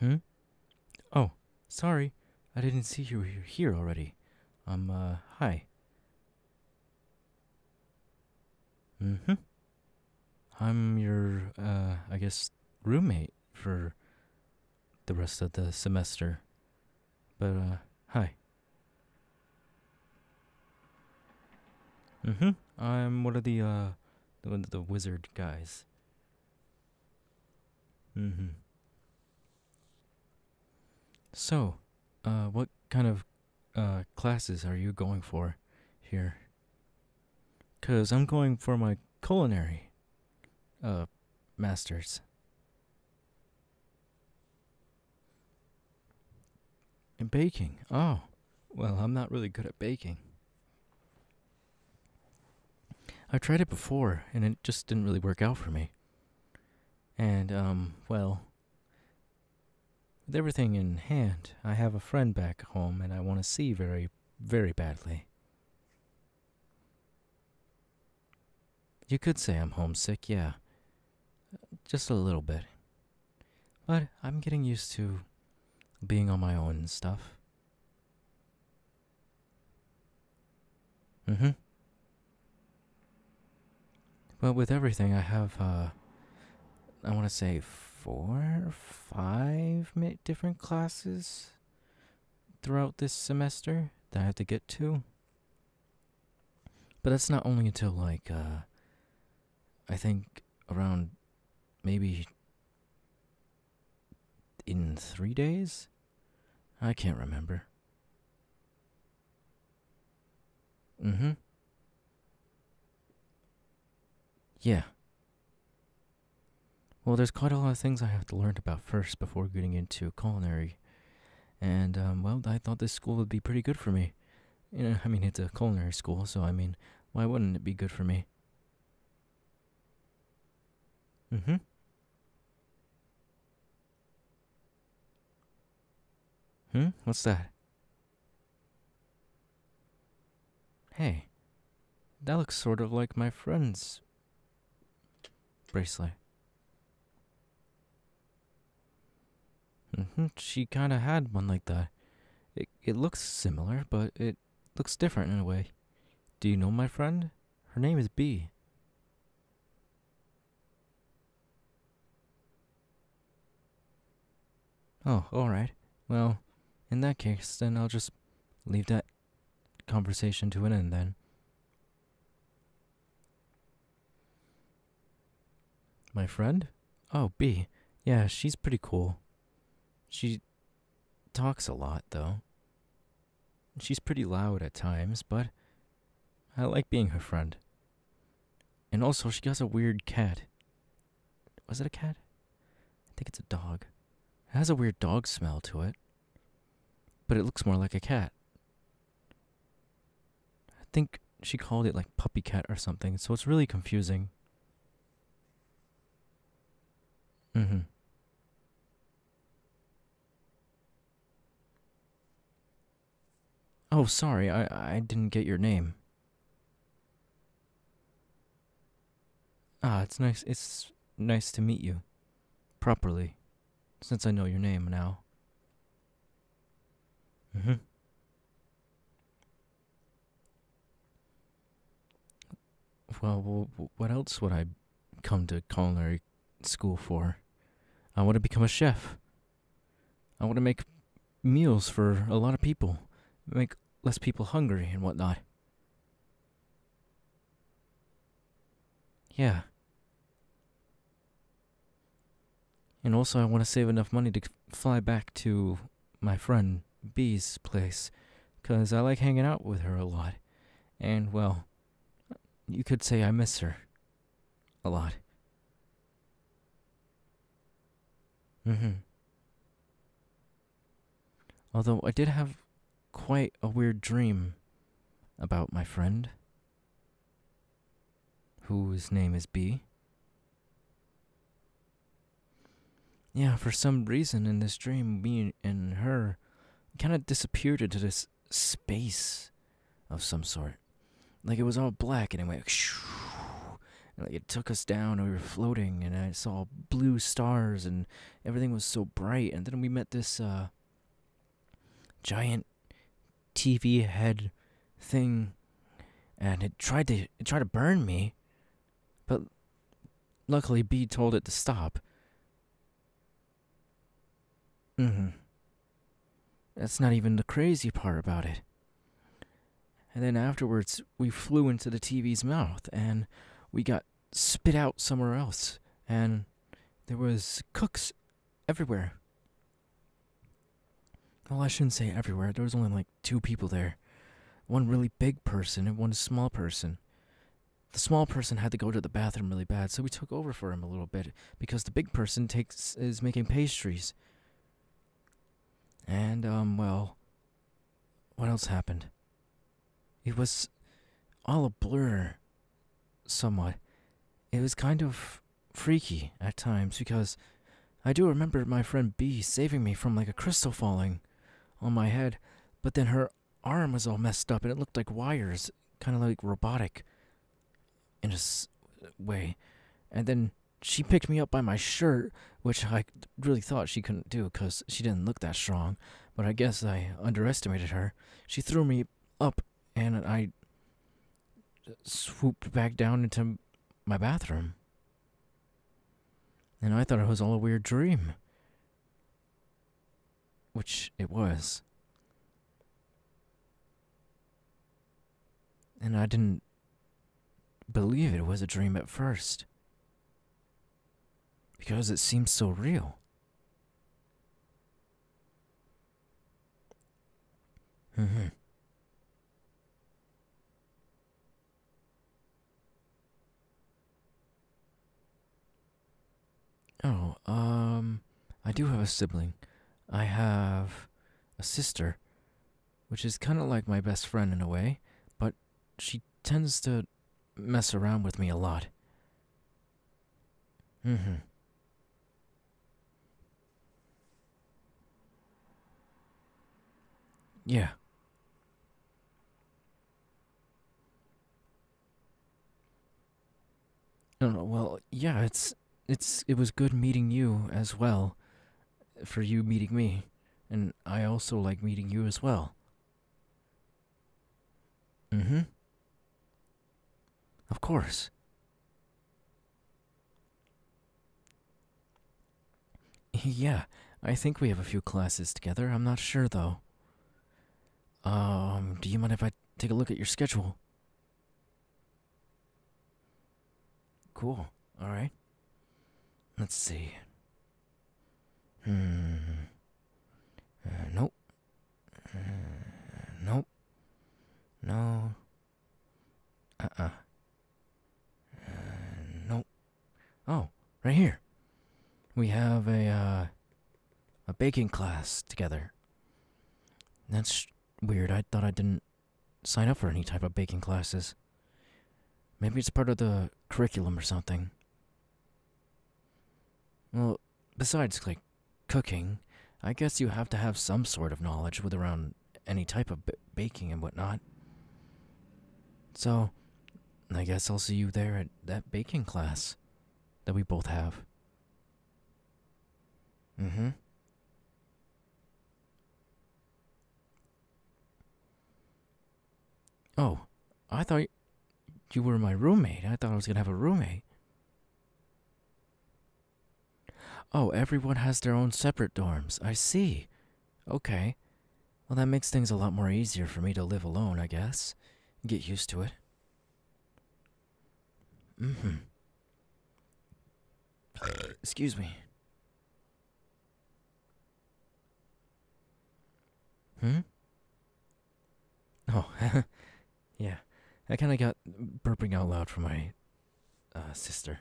Hmm? Oh, sorry. I didn't see you were here already. Hi. Mm-hmm. I'm your, I guess, roommate for the rest of the semester. But, hi. Mm-hmm. I'm one of the wizard guys. Mm-hmm. So, what kind of classes are you going for here? 'Cause I'm going for my culinary masters. And baking. Oh. Well, I'm not really good at baking. I tried it before and it just didn't really work out for me. And well, with everything in hand, I have a friend back home and I want to see very, very badly. You could say I'm homesick, yeah. Just a little bit. But I'm getting used to being on my own and stuff. Mm-hmm. But with everything, I have, I want to say 4 or 5 different classes throughout this semester that I have to get to. But that's not only until, like, I think around maybe in 3 days? I can't remember. Mm-hmm. Yeah. Well, there's quite a lot of things I have to learn about first before getting into culinary. And, well, I thought this school would be pretty good for me. You know, I mean, it's a culinary school, so, I mean, why wouldn't it be good for me? Mm-hmm. What's that? Hey, that looks sort of like my friend's bracelet. She kinda had one like that. It looks similar, but it looks different in a way. Do you know my friend? Her name is Bee. Oh, alright. Well, in that case, then I'll just leave that conversation to an end, then. My friend? Oh, Bee. Yeah, she's pretty cool. She talks a lot, though. She's pretty loud at times, but I like being her friend. And also, she has a weird cat. Was it a cat? I think it's a dog. It has a weird dog smell to it, but it looks more like a cat. I think she called it like Puppycat or something, so it's really confusing. Mm-hmm. Oh, sorry, I didn't get your name. Ah, it's nice to meet you properly. Since I know your name now. Mm-hmm. Well, what else would I come to culinary school for? I want to become a chef. I want to make meals for a lot of people. Make less people hungry and whatnot. Yeah. And also, I want to save enough money to fly back to my friend Bee's place, 'cause I like hanging out with her a lot. And, well, you could say I miss her a lot. Although, I did have quite a weird dream about my friend, whose name is Bee. Yeah, for some reason in this dream, me and her kind of disappeared into this space of some sort. Like, it was all black, and it went, It took us down, we were floating, and I saw blue stars, and everything was so bright. And then we met this giant TV head thing, and it tried to burn me, but luckily Bee told it to stop. That's not even the crazy part about it. And then afterwards, we flew into the TV's mouth, and we got spit out somewhere else, and there was cooks everywhere. Well, I shouldn't say everywhere. There was only like 2 people there. One really big person and one small person. The small person had to go to the bathroom really bad, so we took over for him a little bit, because the big person is making pastries. And, well, what else happened? It was all a blur, somewhat. It was kind of freaky at times, because I do remember my friend Bee saving me from, like, a crystal falling on my head, but then her arm was all messed up, and it looked like wires, kind of like robotic in a way. And then she picked me up by my shirt, which I really thought she couldn't do, because she didn't look that strong, but I guess I underestimated her. She threw me up, and I swooped back down into my bathroom. And I thought it was all a weird dream. Which it was. And I didn't believe it was a dream at first, because it seemed so real. I do have a sibling. I have a sister, which is kind of like my best friend in a way, but she tends to mess around with me a lot. Yeah. No, well, yeah, it was good meeting you as well, for you meeting me, and I also like meeting you as well. Of course. Yeah, I think we have a few classes together, I'm not sure though. Do you mind if I take a look at your schedule? Cool, alright. Let's see. Nope. Nope. No. Nope. Oh, right here. We have a baking class together. That's weird. I thought I didn't sign up for any type of baking classes. Maybe it's part of the curriculum or something. Well, besides, like, cooking, I guess you have to have some sort of knowledge with around any type of baking and whatnot. So, I guess I'll see you there at that baking class that we both have. Oh, I thought you were my roommate. I thought I was gonna have a roommate. Oh, everyone has their own separate dorms. I see. Okay. Well, that makes things a lot more easier for me to live alone, I guess. Get used to it. Excuse me. Oh, yeah. I kind of got burping out loud for my sister.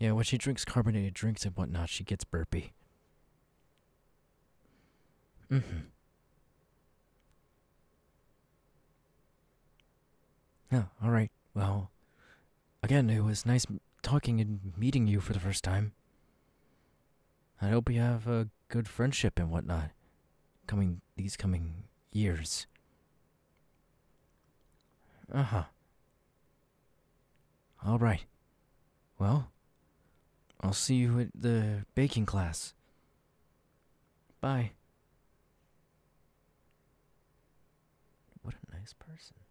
Yeah, when she drinks carbonated drinks and whatnot, she gets burpy. Yeah, alright. Well, again, it was nice talking and meeting you for the first time. I hope you have a good friendship and whatnot these coming years. All right. Well, I'll see you at the baking class. Bye. What a nice person.